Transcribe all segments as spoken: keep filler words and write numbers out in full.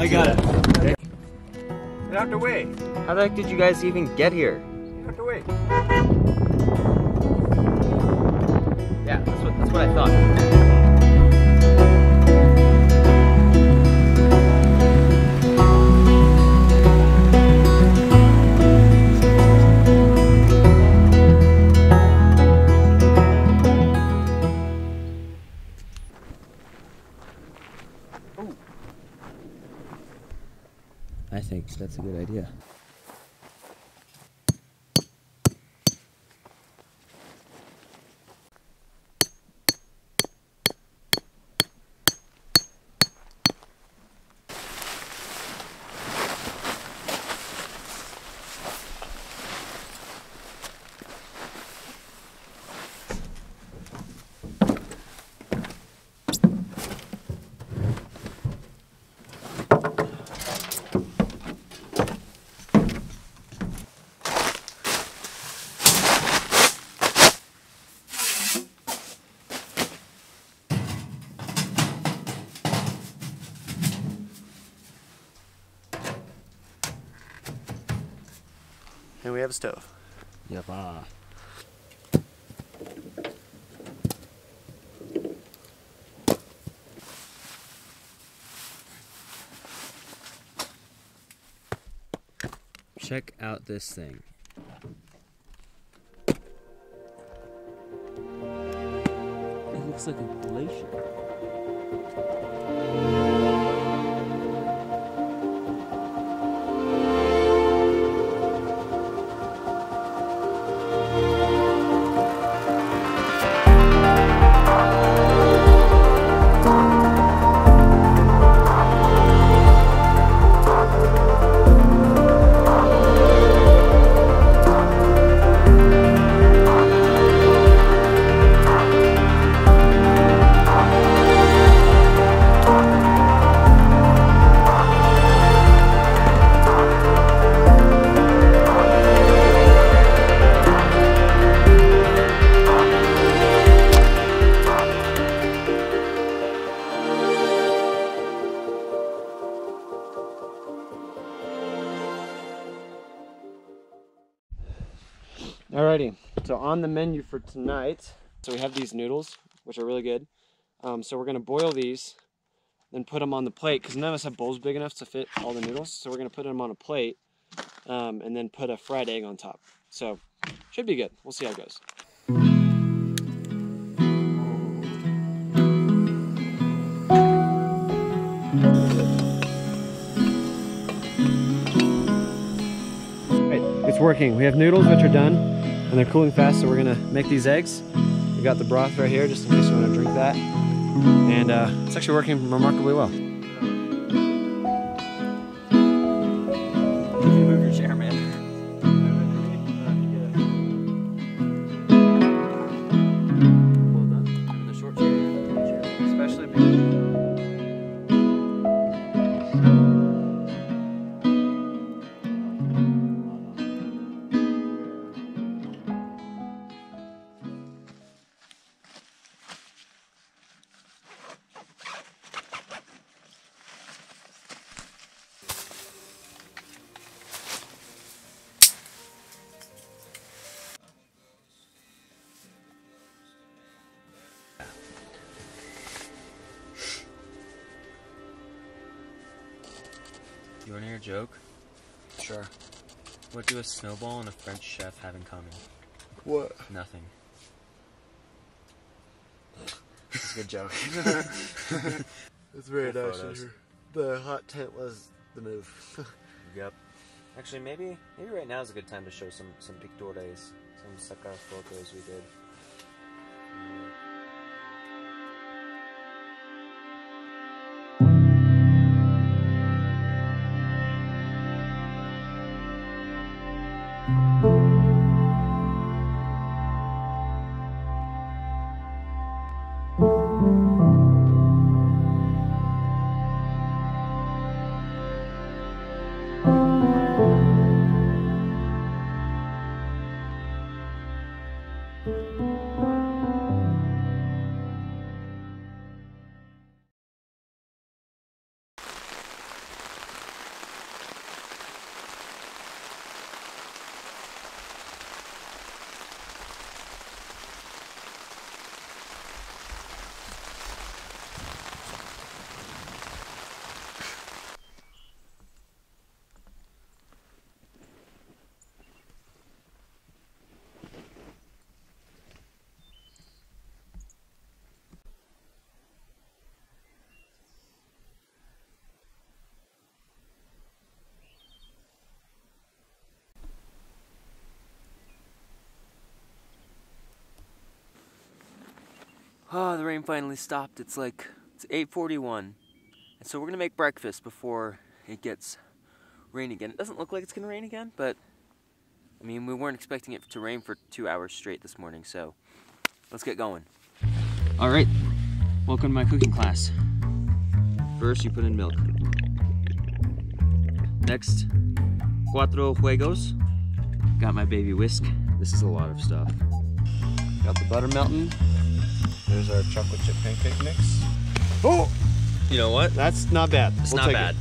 I got it. Get out the way. How the heck did you guys even get here? Get out the way. Yeah, that's what, that's what I thought. I think that's a good idea. And we have a stove. Yep. Ah. Check out this thing. It looks like a glacier. Alrighty, so on the menu for tonight, so we have these noodles, which are really good. Um, so we're gonna boil these, then put them on the plate, because none of us have bowls big enough to fit all the noodles. So we're gonna put them on a plate, um, and then put a fried egg on top. So, should be good, we'll see how it goes. Right, it's working, we have noodles which are done. And they're cooling fast, so we're gonna make these eggs. We got the broth right here, just in case you wanna drink that. And uh, it's actually working remarkably well. Can you move your chair, man? Well done. I'm in the short chair, especially because. You wanna hear a joke? Sure. What do a snowball and a French chef have in common? What? Nothing. That's a good joke. It's very nice in here. The hot tent was the move. Yep. Actually, maybe maybe right now is a good time to show some some pictures, some sacar photos we did. Ah, oh, the rain finally stopped. It's like, it's eight forty-one. And so we're gonna make breakfast before it gets rain again. It doesn't look like it's gonna rain again, but I mean, we weren't expecting it to rain for two hours straight this morning, so let's get going. All right, welcome to my cooking class. First, you put in milk. Next, cuatro huevos. Got my baby whisk. This is a lot of stuff. Got the butter melting. There's our chocolate chip pancake mix. Oh! You know what? That's not bad. It's we'll not bad.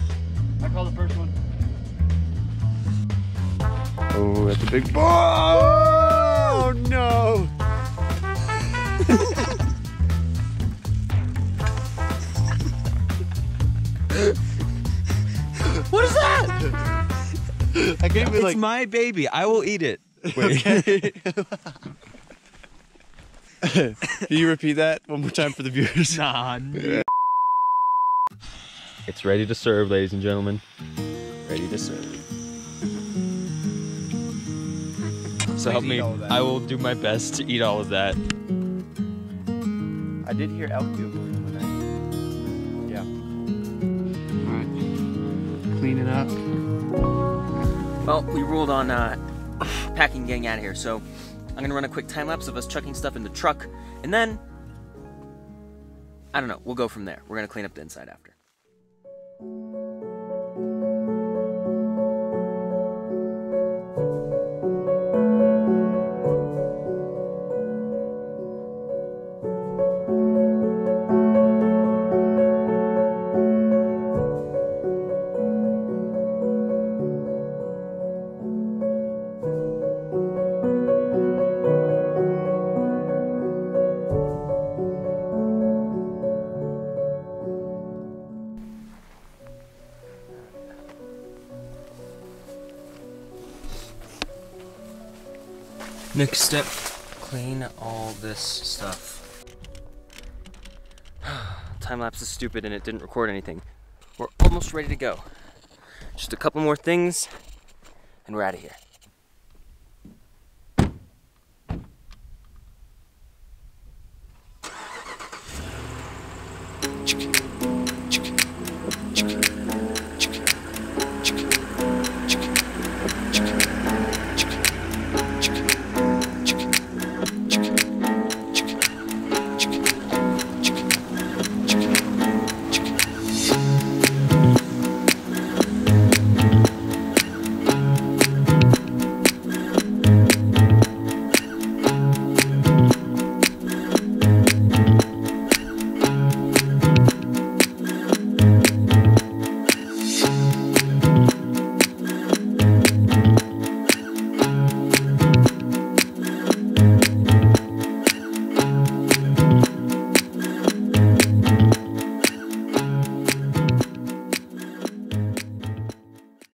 It. I call the first one. Oh, that's a big ball! Oh, no! What is that? I can't be like, it's my baby. I will eat it. Wait. Okay. Can you repeat that one more time for the viewers? Nah. It's ready to serve, ladies and gentlemen. Ready to serve. So help me, I will do my best to eat all of that. I did hear elk bugling when I... Yeah. Alright. Clean it up. Well, we ruled on uh, packing getting out of here, so I'm going to run a quick time-lapse of us chucking stuff in the truck, and then, I don't know, we'll go from there. We're going to clean up the inside after. Next step, clean all this stuff. Time-lapse is stupid and it didn't record anything. We're almost ready to go. Just a couple more things and we're out of here.